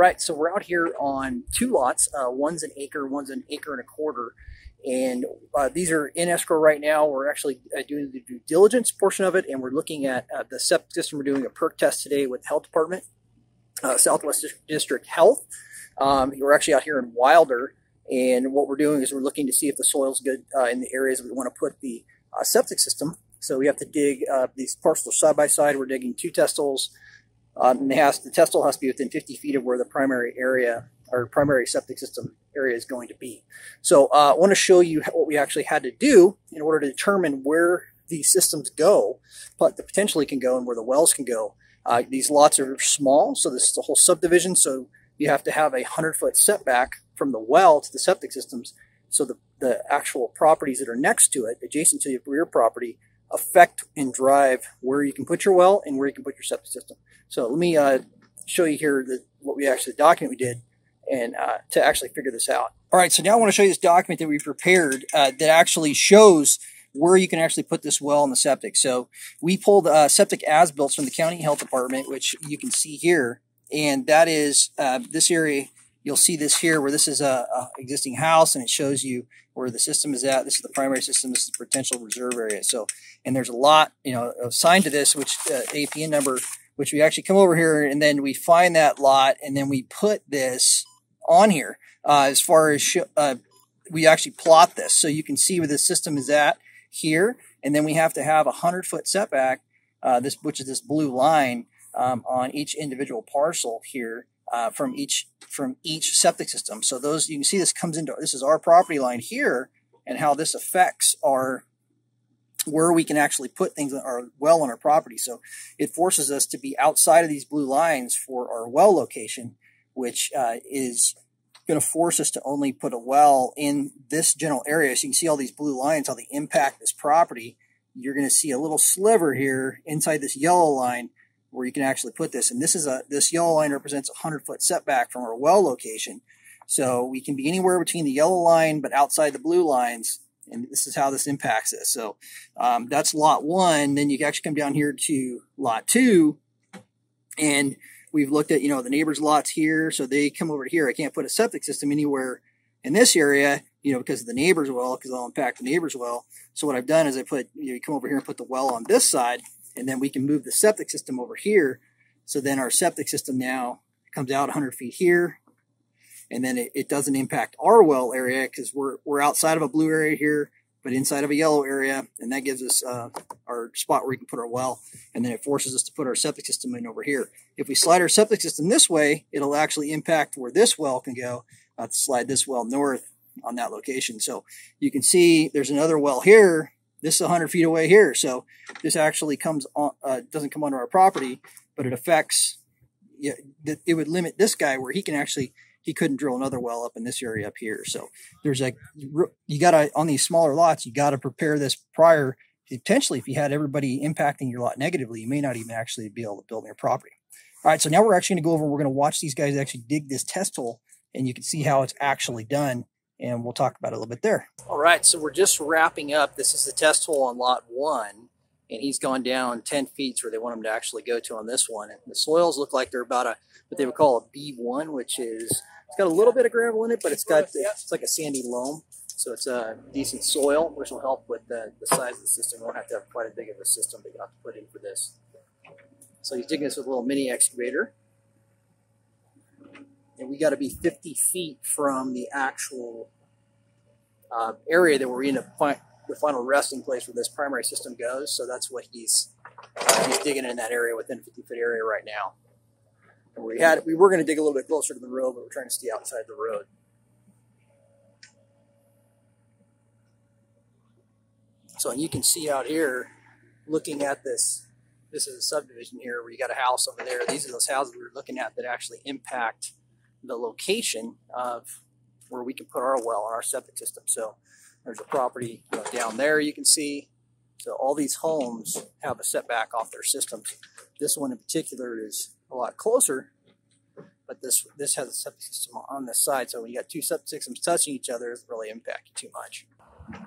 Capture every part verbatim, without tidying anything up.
right, so we're out here on two lots. Uh, one's an acre, one's an acre and a quarter. And uh, these are in escrow right now. We're actually uh, doing the due diligence portion of it, and we're looking at uh, the septic system. We're doing a perk test today with the health department, uh, Southwest District Health. Um, we're actually out here in Wilder, and what we're doing is we're looking to see if the soil's good uh, in the areas we want to put the uh, septic system. So we have to dig uh, these parcels side by side. We're digging two test holes. Um, and it has, the test hole has to be within fifty feet of where the primary area or primary septic system area is going to be. So uh, I want to show you what we actually had to do in order to determine where these systems go, but the potentially can go and where the wells can go. Uh, these lots are small, so this is a whole subdivision, so you have to have a hundred foot setback from the well to the septic systems, so the, the actual properties that are next to it, adjacent to your property, affect and drive where you can put your well and where you can put your septic system. So let me uh, show you here the, what we actually, the document we did and uh, to actually figure this out. All right, so now I want to show you this document that we prepared uh, that actually shows where you can actually put this well in the septic. So we pulled uh, septic as-built from the county health department, which you can see here, and that is uh, this area. You'll see this here where this is a, a existing house, and it shows you where the system is at. This is the primary system. This is the potential reserve area. So, and there's a lot, you know, assigned to this, which uh, A P N number, which we actually come over here and then we find that lot and then we put this on here. Uh, as far as uh, we actually plot this, so you can see where the system is at here, and then we have to have a hundred foot setback. Uh, this, which is this blue line um, on each individual parcel here. Uh, from each from each septic system. So those, you can see this comes into, this is our property line here, and how this affects our, where we can actually put things that are well on our property. So it forces us to be outside of these blue lines for our well location, which uh, is going to force us to only put a well in this general area. So you can see all these blue lines, how they impact this property. You're going to see a little sliver here inside this yellow line where you can actually put this. And this is a, this yellow line represents a hundred foot setback from our well location. So we can be anywhere between the yellow line, but outside the blue lines. And this is how this impacts us. So um, that's lot one. Then you can actually come down here to lot two, and we've looked at, you know, the neighbor's lots here. So they come over here. I can't put a septic system anywhere in this area, you know, because of the neighbor's well, because I'll impact the neighbor's well. So what I've done is I put, you know, you come over here and put the well on this side, and then we can move the septic system over here. So then our septic system now comes out a hundred feet here, and then it, it doesn't impact our well area because we're, we're outside of a blue area here, but inside of a yellow area, and that gives us uh, our spot where we can put our well, and then it forces us to put our septic system in over here. If we slide our septic system this way, it'll actually impact where this well can go. I'll slide this well north on that location. So you can see there's another well here. This is a hundred feet away here, so this actually comes on, uh, doesn't come under our property, but it affects, you know, it would limit this guy where he can actually, he couldn't drill another well up in this area up here. So there's like, you got to, on these smaller lots, you got to prepare this prior. Potentially, if you had everybody impacting your lot negatively, you may not even actually be able to build your property. All right, so now we're actually going to go over, we're going to watch these guys actually dig this test hole, and you can see how it's actually done. And we'll talk about it a little bit there. All right, so we're just wrapping up. This is the test hole on lot one, and he's gone down ten feet where they want him to actually go to on this one. And the soils look like they're about a, what they would call a B one, which is, it's got a little bit of gravel in it, but it's got, it's like a sandy loam. So it's a decent soil, which will help with the, the size of the system. We won't have to have quite as big of a system that you have to put in for this. So he's digging this with a little mini excavator. And we got to be fifty feet from the actual uh, area that we're in, a point, the final resting place where this primary system goes. So that's what he's uh, he's digging in that area within a fifty foot area right now. And we had we were going to dig a little bit closer to the road, but we're trying to stay outside the road. So and you can see out here, looking at this, this is a subdivision here where you got a house over there. These are those houses we were looking at that actually impact the location of where we can put our well on our septic system. So there's a property, you know, down there you can see. So all these homes have a setback off their systems. This one in particular is a lot closer, but this this has a septic system on this side. So when you got two septic systems touching each other, it really impacts you too much.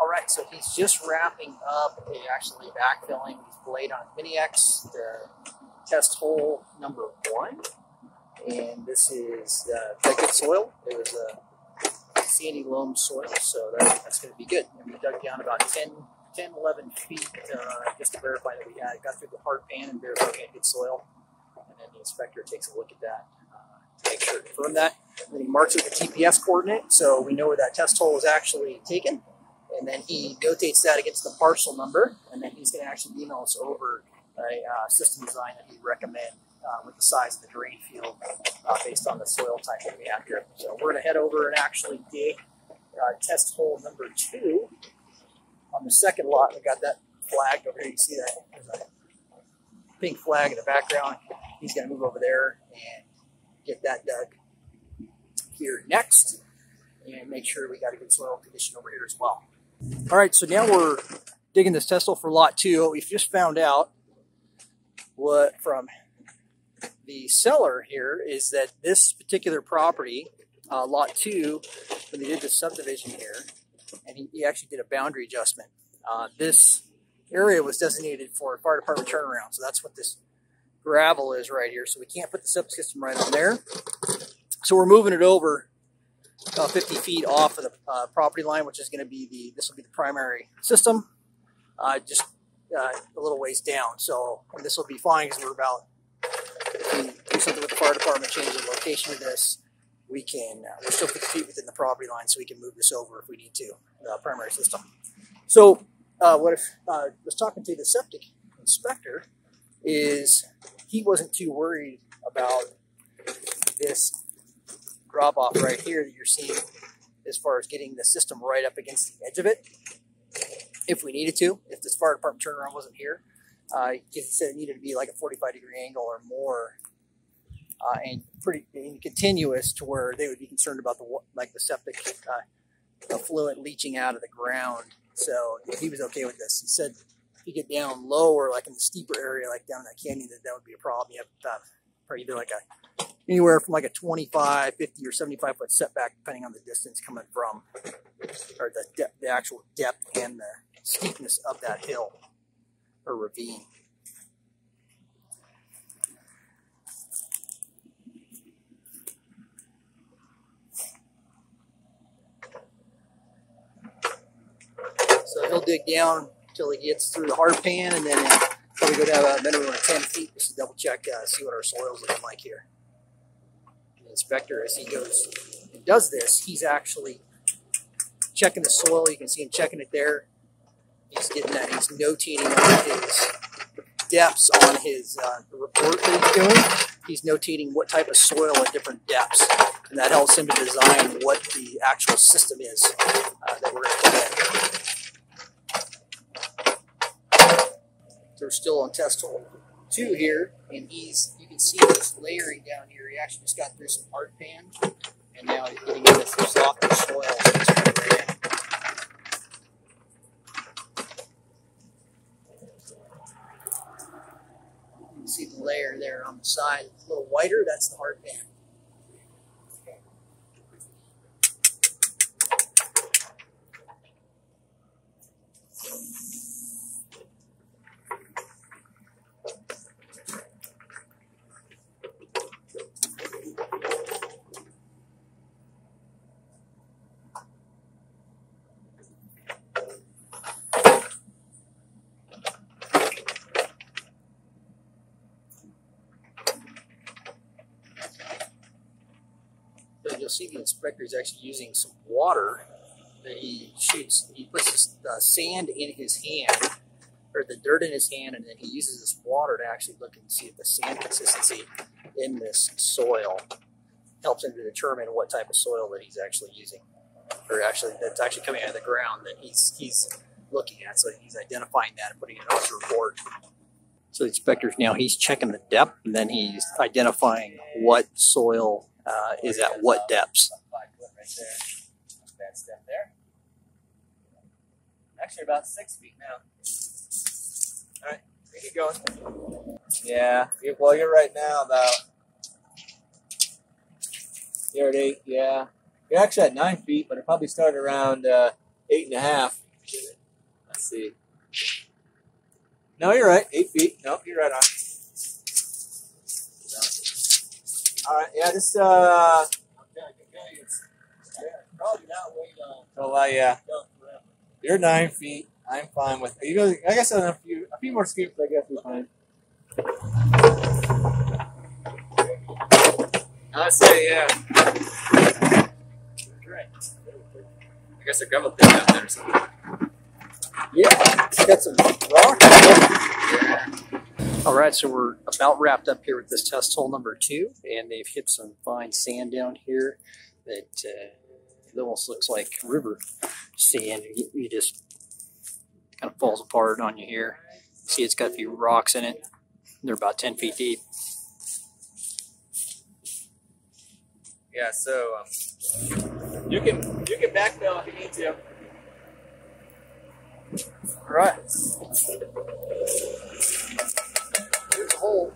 All right, so he's just wrapping up, actually backfilling his blade on his mini-X, the test hole number one. and this is uh, dug-in soil. It was a sandy loam soil, so that, that's going to be good. And we dug down about ten, ten, eleven feet uh, just to verify that we had got through the hard pan and verified we had good soil. And then the inspector takes a look at that uh, to make sure to confirm that. And then he marks with the T P S coordinate, so we know where that test hole was actually taken. And then he notates that against the parcel number, and then he's going to actually email us over a uh, system design that he'd recommend uh, with the size of the drain field uh, based on the soil type that we have here. So we're going to head over and actually dig uh, test hole number two on the second lot. We got that flagged over here. You can see that there's a pink flag in the background. He's going to move over there and get that dug here next, and make sure we got a good soil condition over here as well. All right, so now we're digging this test hole for lot two. What we've just found out what from the seller here is that this particular property, uh, lot two, when they did the subdivision here, and he, he actually did a boundary adjustment. Uh, this area was designated for a fire department turnaround, so that's what this gravel is right here. So we can't put the subsystem right on there. So we're moving it over about fifty feet off of the uh, property line, which is going to be the, this will be the primary system, uh, just uh, a little ways down. So this will be fine because we're about, if we do something with the fire department, change the location of this, we can, uh, we're still fifty feet within the property line, so we can move this over if we need to, the primary system. So uh, what if, uh, I was talking to the septic inspector, is he wasn't too worried about this drop off right here that you're seeing as far as getting the system right up against the edge of it if we needed to, if this fire department turnaround wasn't here. Uh, he said it needed to be like a forty-five degree angle or more uh, and pretty and continuous to where they would be concerned about the like the septic uh, effluent leaching out of the ground. So he was okay with this. He said if you get down lower, like in the steeper area, like down in that canyon, that, that would be a problem. You have uh, probably either like a anywhere from like a twenty-five, fifty, or seventy-five foot setback, depending on the distance coming from, or the, de the actual depth and the steepness of that hill or ravine. So he'll dig down until he gets through the hard pan, and then he'll probably go down a minimum of ten feet just to double check, uh, see what our soil's looking like here. Inspector, as he goes and does this, he's actually checking the soil. You can see him checking it there. He's getting that. He's notating all his depths on his uh, report that he's doing. He's notating what type of soil at different depths, and that helps him to design what the actual system is uh, that we're going to put in. So we're still on test hole two here, and he's, you can see this layering down here. He actually just got through some hard pan, and now he's getting into some softer soil. You can see the layer there on the side, it's a little whiter, that's the hard pan. You'll see the inspector is actually using some water that he shoots. He puts his, uh, sand in his hand, or the dirt in his hand, and then he uses this water to actually look and see if the sand consistency in this soil helps him to determine what type of soil that he's actually using, or actually that's actually coming out of the ground that he's, he's looking at. So he's identifying that and putting it on his report. So the inspector's now, he's checking the depth, and then he's identifying what soil Uh, is at what depths? Five foot right there. That's down there. Actually, about six feet now. All right, we keep going. Yeah. Well, you're right now about. You're at eight. Yeah. You're actually at nine feet, but it probably started around uh, eight and a half. Let's see. No, you're right. Eight feet. No, nope, you're right on. All right. Yeah, just uh. Okay, I can tell you it's yeah, probably not way long. So, uh, yeah. You're nine feet. I'm fine with it. You go. I guess a few, a few more scoops. I guess we're fine. I say yeah. Great. I guess a gravel pit out there or something. Yeah, it's got some rock. Yeah. All right, so we're about wrapped up here with this test hole number two, and they've hit some fine sand down here that uh, almost looks like river sand. You, you just kind of falls apart on you here. See, it's got a few rocks in it. They're about ten feet deep. Yeah, so um, you can you can backfill if you need to. All right. There's a hole.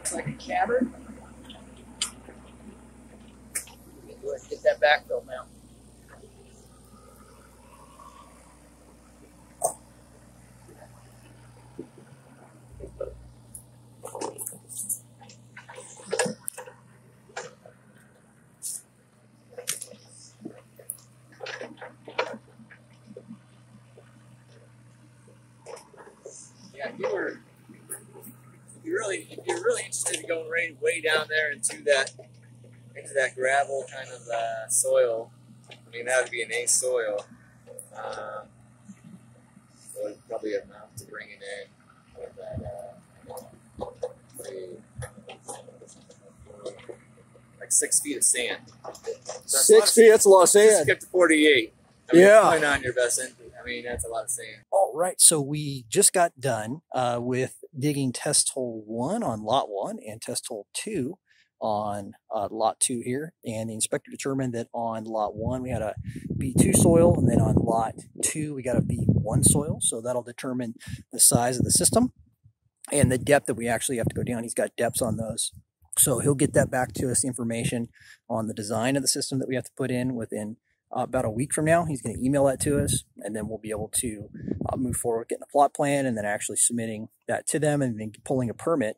It's like a cavern. We can go ahead and get that backfill now. Yeah, if you were, if you're really, if you're really interested in going right way down there into that, into that gravel kind of uh, soil, I mean that would be an A soil. Uh, so it's probably enough to bring it in with that, uh, like six feet of sand. So six feet, that's a lot of sand. Skip to forty-eight. I mean, yeah, probably not in your best interest. I mean, that's a lot of sand. All right, so we just got done uh, with digging test hole one on lot one and test hole two on uh, lot two here. And the inspector determined that on lot one, we had a B two soil, and then on lot two, we got a B one soil. So that'll determine the size of the system and the depth that we actually have to go down. He's got depths on those. So he'll get that back to us, the information on the design of the system that we have to put in within Uh, about a week from now. He's going to email that to us, and then we'll be able to uh, move forward with getting a plot plan and then actually submitting that to them and then pulling a permit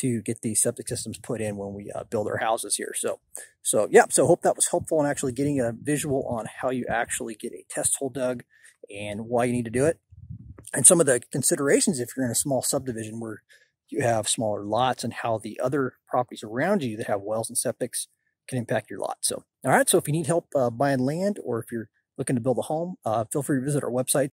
to get these septic systems put in when we uh, build our houses here. So, so yeah, so hope that was helpful in actually getting a visual on how you actually get a test hole dug and why you need to do it. And some of the considerations if you're in a small subdivision where you have smaller lots and how the other properties around you that have wells and septics can impact your lot. So, all right. So if you need help uh, buying land, or if you're looking to build a home, uh, feel free to visit our website.